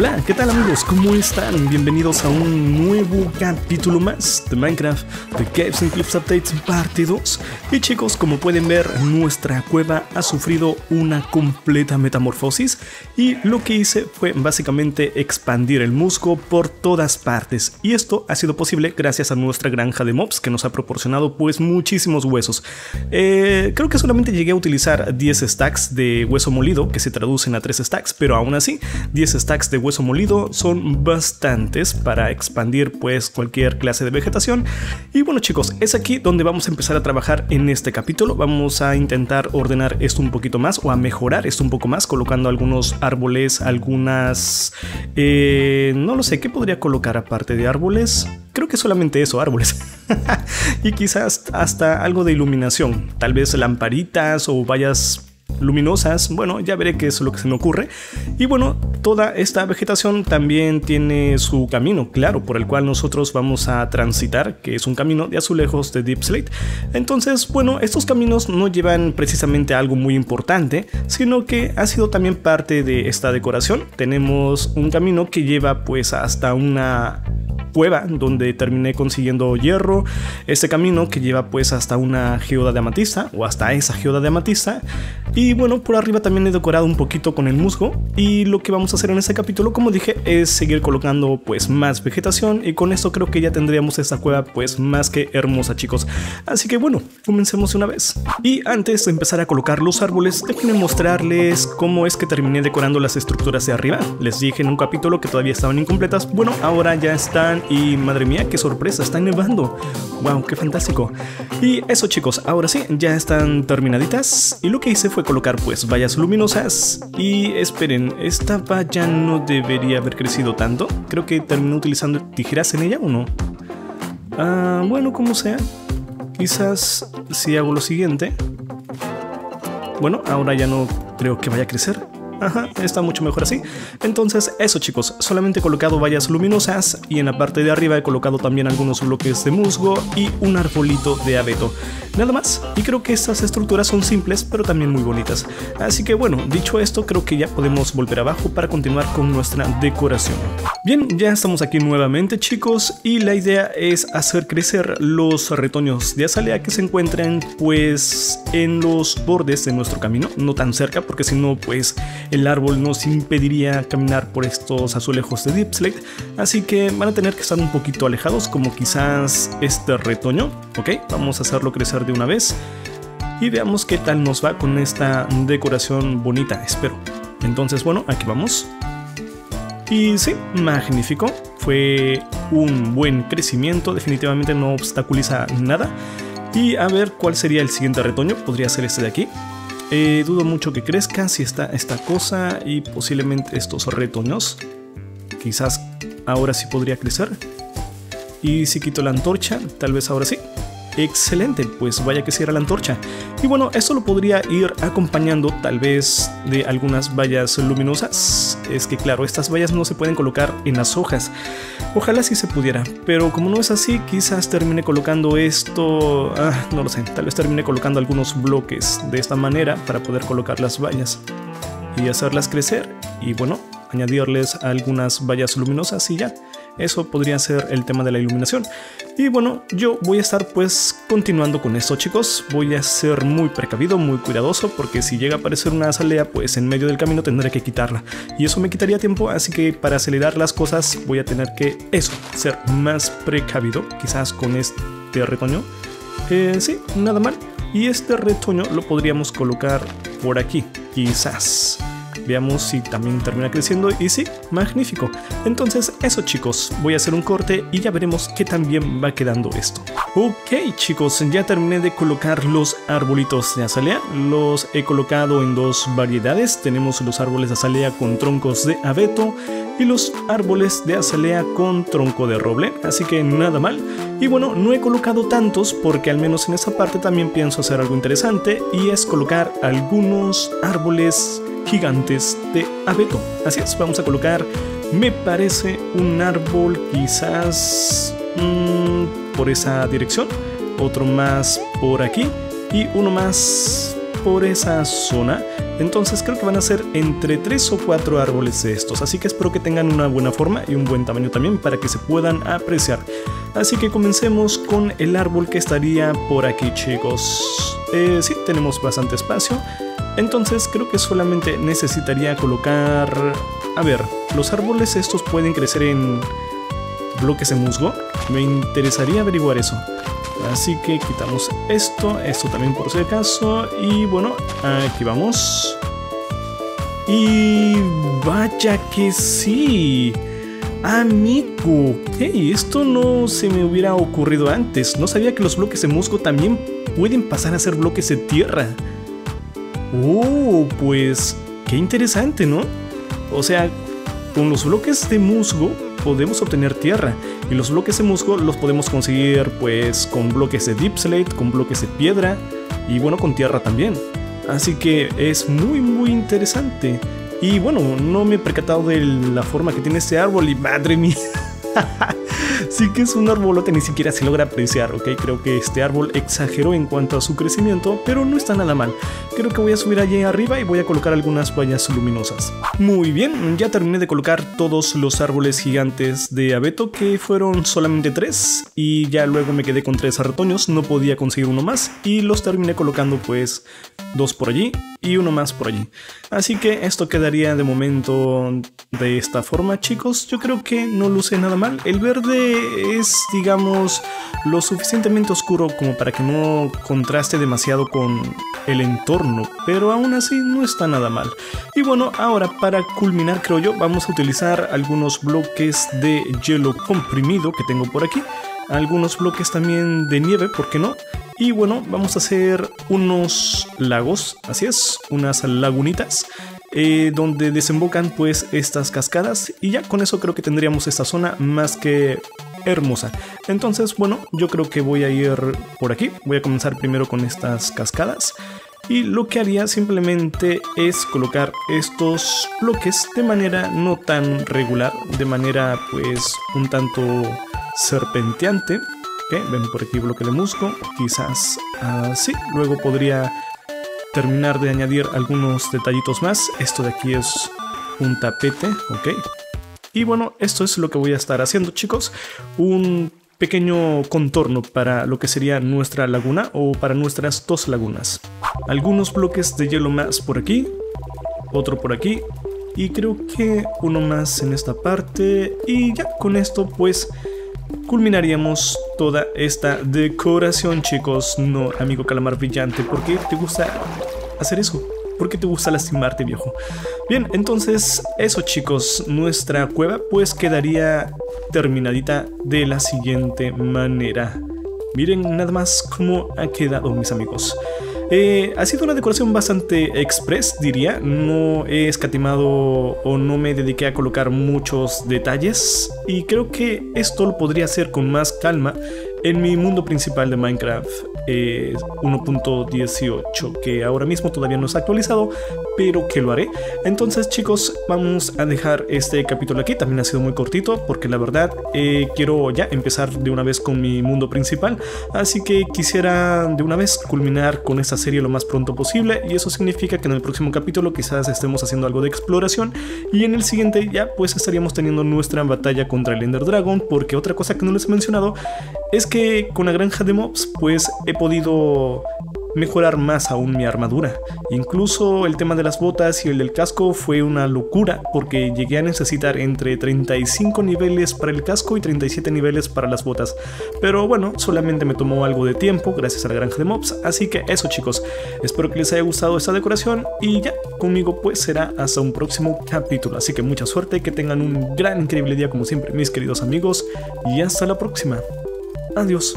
Hola, ¿qué tal amigos? ¿Cómo están? Bienvenidos a un nuevo capítulo más de Minecraft de Caves and Cliffs Updates parte 2. Y chicos, como pueden ver, nuestra cueva ha sufrido una completa metamorfosis y lo que hice fue básicamente expandir el musgo por todas partes. Y esto ha sido posible gracias a nuestra granja de mobs que nos ha proporcionado pues muchísimos huesos. Creo que solamente llegué a utilizar 10 stacks de hueso molido, que se traducen a 3 stacks, pero aún así 10 stacks de hueso molido son bastantes para expandir pues cualquier clase de vegetación. Y bueno chicos, es aquí donde vamos a empezar a trabajar en este capítulo. Vamos a intentar ordenar esto un poquito más o a mejorar esto un poco más, colocando algunos árboles, algunas... no lo sé, ¿qué podría colocar aparte de árboles? Creo que solamente eso, árboles. Y quizás hasta algo de iluminación, tal vez lamparitas o vallas luminosas, bueno, ya veré qué es lo que se me ocurre. Y bueno, toda esta vegetación también tiene su camino, claro, por el cual nosotros vamos a transitar, que es un camino de azulejos de Deepslate. Entonces, bueno, estos caminos no llevan precisamente a algo muy importante, sino que ha sido también parte de esta decoración. Tenemos un camino que lleva pues hasta una cueva donde terminé consiguiendo hierro, este camino que lleva pues hasta una geoda de amatista o hasta esa geoda de amatista, y bueno, por arriba también he decorado un poquito con el musgo. Y lo que vamos a hacer en este capítulo, como dije, es seguir colocando pues más vegetación, y con esto creo que ya tendríamos esta cueva pues más que hermosa chicos. Así que bueno, comencemos una vez. Y antes de empezar a colocar los árboles, déjenme mostrarles cómo es que terminé decorando las estructuras de arriba. Les dije en un capítulo que todavía estaban incompletas, bueno, ahora ya están. Y madre mía, qué sorpresa, está nevando. Wow, qué fantástico. Y eso chicos, ahora sí, ya están terminaditas. Y lo que hice fue colocar pues vallas luminosas. Y esperen, esta valla no debería haber crecido tanto. Creo que terminé utilizando tijeras en ella o no. Ah, bueno, como sea. Quizás si hago lo siguiente. Bueno, ahora ya no creo que vaya a crecer. Ajá, está mucho mejor así. Entonces eso chicos, solamente he colocado vallas luminosas, y en la parte de arriba he colocado también algunos bloques de musgo y un arbolito de abeto, nada más. Y creo que estas estructuras son simples pero también muy bonitas. Así que bueno, dicho esto, creo que ya podemos volver abajo para continuar con nuestra decoración. Bien, ya estamos aquí nuevamente chicos, y la idea es hacer crecer los retoños de azalea que se encuentran pues en los bordes de nuestro camino, no tan cerca porque si no pues el árbol nos impediría caminar por estos azulejos de Deepslate, así que van a tener que estar un poquito alejados, como quizás este retoño. Ok, vamos a hacerlo crecer de una vez y veamos qué tal nos va con esta decoración bonita, espero. Entonces bueno, aquí vamos. Y sí, magnífico, fue un buen crecimiento, definitivamente no obstaculiza nada. Y a ver cuál sería el siguiente retoño, podría ser este de aquí. Dudo mucho que crezca, si está esta cosa y posiblemente estos retoños. Quizás ahora sí podría crecer. Y si quito la antorcha, tal vez ahora sí. Excelente, pues vaya que cierra la antorcha. Y bueno, esto lo podría ir acompañando tal vez de algunas vallas luminosas. Es que claro, estas vallas no se pueden colocar en las hojas. Ojalá sí se pudiera, pero como no es así, quizás termine colocando esto... no lo sé, tal vez termine colocando algunos bloques de esta manera para poder colocar las vallas y hacerlas crecer, y bueno, añadirles algunas vallas luminosas y ya. Eso podría ser el tema de la iluminación. Y bueno, yo voy a estar pues continuando con esto chicos. Voy a ser muy precavido, muy cuidadoso, porque si llega a aparecer una azalea pues en medio del camino tendré que quitarla, y eso me quitaría tiempo, así que para acelerar las cosas voy a tener que eso, ser más precavido. Quizás con este retoño, sí, nada mal. Y este retoño lo podríamos colocar por aquí, quizás. Veamos si también termina creciendo, y sí, magnífico. Entonces eso chicos, voy a hacer un corte y ya veremos qué tan bien va quedando esto. Ok chicos, ya terminé de colocar los arbolitos de azalea. Los he colocado en dos variedades. Tenemos los árboles de azalea con troncos de abeto y los árboles de azalea con tronco de roble, así que nada mal. Y bueno, no he colocado tantos porque al menos en esta parte también pienso hacer algo interesante, y es colocar algunos árboles gigantes de abeto. Así es, vamos a colocar, me parece, un árbol quizás por esa dirección, otro más por aquí y uno más por esa zona. Entonces creo que van a ser entre 3 o 4 árboles de estos, así que espero que tengan una buena forma y un buen tamaño también para que se puedan apreciar. Así que comencemos con el árbol que estaría por aquí, chicos. Sí, tenemos bastante espacio, entonces creo que solamente necesitaría colocar... A ver, los árboles estos pueden crecer en bloques de musgo, me interesaría averiguar eso. Así que quitamos esto también por si acaso, y bueno, aquí vamos. Y vaya que sí, amigo, hey, esto no se me hubiera ocurrido antes, no sabía que los bloques de musgo también pueden pasar a ser bloques de tierra. Oh, pues qué interesante, ¿no? O sea, con los bloques de musgo podemos obtener tierra, y los bloques de musgo los podemos conseguir pues con bloques de Deepslate, con bloques de piedra y bueno, con tierra también. Así que es muy interesante. Y bueno, no me he percatado de la forma que tiene este árbol y madre mía. Sí que es un arbolote, ni siquiera se logra apreciar, ok. Creo que este árbol exageró en cuanto a su crecimiento, pero no está nada mal. Creo que voy a subir allí arriba y voy a colocar algunas vallas luminosas. Muy bien, ya terminé de colocar todos los árboles gigantes de abeto, que fueron solamente 3, y ya luego me quedé con 3 retoños, no podía conseguir uno más, y los terminé colocando pues 2 por allí y uno más por allí. Así que esto quedaría de momento de esta forma, chicos. Yo creo que no luce nada mal. El verde es, digamos, lo suficientemente oscuro como para que no contraste demasiado con el entorno, pero aún así no está nada mal. Y bueno, ahora para culminar, creo yo, vamos a utilizar algunos bloques de hielo comprimido que tengo por aquí, algunos bloques también de nieve, ¿por qué no? Y bueno, vamos a hacer unos lagos, así es, unas lagunitas, donde desembocan pues estas cascadas, y ya con eso creo que tendríamos esta zona más que hermosa. Entonces bueno, yo creo que voy a ir por aquí, voy a comenzar primero con estas cascadas, y lo que haría simplemente es colocar estos bloques de manera no tan regular, de manera pues un tanto serpenteante. Okay, ven por aquí bloque de musgo, quizás así. Luego podría terminar de añadir algunos detallitos más. Esto de aquí es un tapete, ok. Y bueno, esto es lo que voy a estar haciendo, chicos. Un pequeño contorno para lo que sería nuestra laguna, o para nuestras 2 lagunas. Algunos bloques de hielo más por aquí, otro por aquí, y creo que uno más en esta parte. Y ya con esto pues culminaríamos toda esta decoración, chicos. No, amigo calamar brillante, ¿por qué te gusta hacer eso? ¿Por qué te gusta lastimarte, viejo? Bien, entonces eso, chicos. Nuestra cueva pues quedaría terminadita de la siguiente manera. Miren nada más cómo ha quedado, mis amigos. Ha sido una decoración bastante express, diría. No he escatimado o no me dediqué a colocar muchos detalles, y creo que esto lo podría hacer con más calma en mi mundo principal de Minecraft 1.18, que ahora mismo todavía no es actualizado, pero que lo haré. Entonces, chicos, vamos a dejar este capítulo aquí. También ha sido muy cortito, porque la verdad quiero ya empezar de una vez con mi mundo principal, así que quisiera de una vez culminar con esta serie lo más pronto posible, y eso significa que en el próximo capítulo quizás estemos haciendo algo de exploración, y en el siguiente ya pues estaríamos teniendo nuestra batalla contra el Ender Dragon, porque otra cosa que no les he mencionado es que con la granja de mobs pues he podido mejorar más aún mi armadura. Incluso el tema de las botas y el del casco fue una locura, porque llegué a necesitar entre 35 niveles para el casco y 37 niveles para las botas, pero bueno, solamente me tomó algo de tiempo gracias a la granja de mobs. Así que eso, chicos, espero que les haya gustado esta decoración, y ya conmigo pues será hasta un próximo capítulo. Así que mucha suerte y que tengan un gran increíble día como siempre, mis queridos amigos, y hasta la próxima. Adiós.